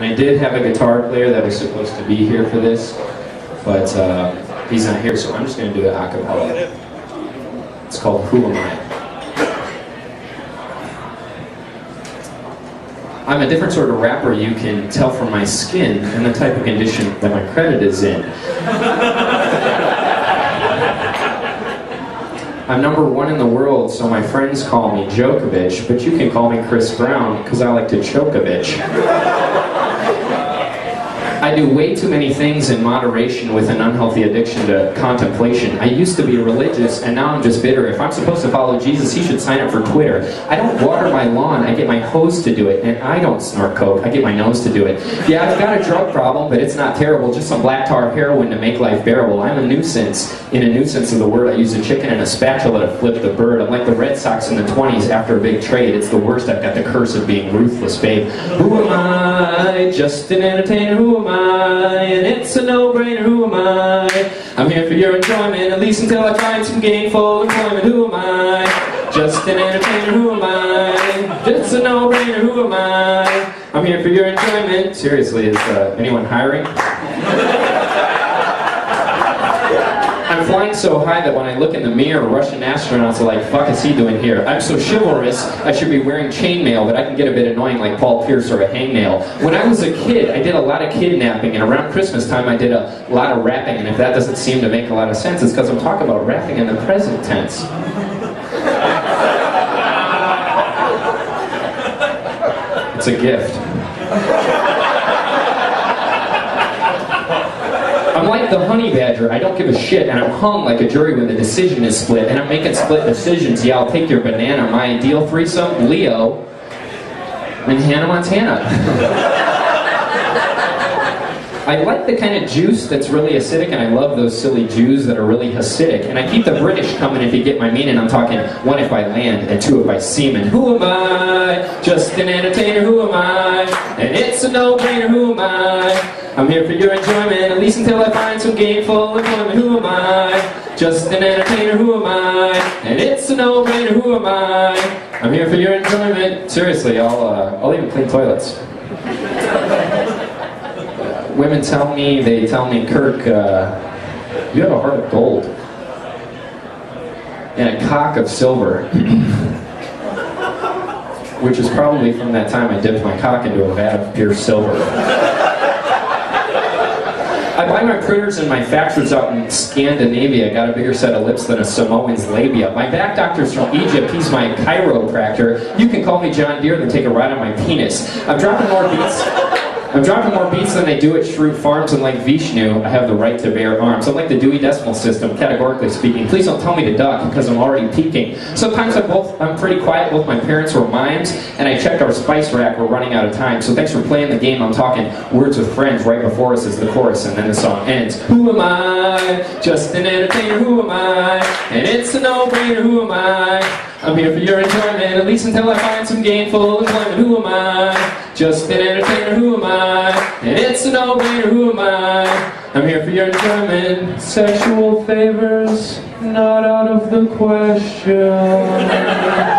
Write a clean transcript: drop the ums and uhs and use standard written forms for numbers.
And I did have a guitar player that was supposed to be here for this, but he's not here, so I'm just going to do it a cappella. It's called Who Am I? I'm a different sort of rapper, you can tell from my skin and the type of condition that my credit is in. I'm number one in the world, so my friends call me Djokovic, but you can call me Chris Brown, because I like to choke a bitch. I do way too many things in moderation with an unhealthy addiction to contemplation. I used to be religious, and now I'm just bitter. If I'm supposed to follow Jesus, he should sign up for Twitter. I don't water my lawn, I get my hose to do it, and I don't snort coke, I get my nose to do it. Yeah, I've got a drug problem, but it's not terrible, just some black tar heroin to make life bearable. I'm a nuisance. In a nuisance of the word, I use a chicken and a spatula to flip the bird. I'm like the Red Sox in the 20s after a big trade. It's the worst, I've got the curse of being ruthless, babe. Who am I? Just an entertainer, who am I? And it's a no-brainer, who am I? I'm here for your enjoyment, at least until I find some gainful employment. Who am I? Just an entertainer, who am I? It's a no-brainer, who am I? I'm here for your enjoyment. Seriously, is anyone hiring? I'm flying so high that when I look in the mirror, Russian astronauts are like, fuck is he doing here? I'm so chivalrous, I should be wearing chainmail, but I can get a bit annoying like Paul Pierce or a hangnail. When I was a kid, I did a lot of kidnapping, and around Christmas time I did a lot of rapping, and if that doesn't seem to make a lot of sense, it's because I'm talking about rapping in the present tense. It's a gift. I'm like the honey badger, I don't give a shit, and I'm hung like a jury when the decision is split, and I'm making split decisions. Yeah, I'll take your banana. My ideal threesome, Leo and Hannah Montana. I like the kind of juice that's really acidic, and I love those silly Jews that are really Hasidic, and I keep the British coming if you get my meaning. I'm talking one if I land and two if I semen. Who am I? Just an entertainer, who am I? And it's a no-brainer, who am I? I'm here for your enjoyment, at least until I find some gainful employment. Who am I? Just an entertainer, who am I? And it's a no-brainer, who am I? I'm here for your enjoyment. Seriously, I'll even clean toilets. Women tell me, Kirk, you have a heart of gold and a cock of silver. Which is probably from that time I dipped my cock into a vat of pure silver. I buy my printers and my factors out in Scandinavia. I got a bigger set of lips than a Samoan's labia. My back doctor's from Egypt. He's my chiropractor. You can call me John Deere than take a ride on my penis. I'm dropping more beats than they do at Shrewd Farms, and like Vishnu, I have the right to bear arms. I'm like the Dewey Decimal System, categorically speaking. Please don't tell me to duck, because I'm already peeking. Sometimes I'm pretty quiet. Both my parents were mimes, and I checked our spice rack. We're running out of time, so thanks for playing the game. I'm talking words with friends. Right before us is the chorus, and then the song ends. Who am I? Just an entertainer, who am I? And it's a no-brainer, who am I? I'm here for your enjoyment, at least until I find some gainful employment. Who am I? Just an entertainer, who am I? And it's a no-brainer, who am I? I'm here for your enjoyment. Sexual favors, not out of the question.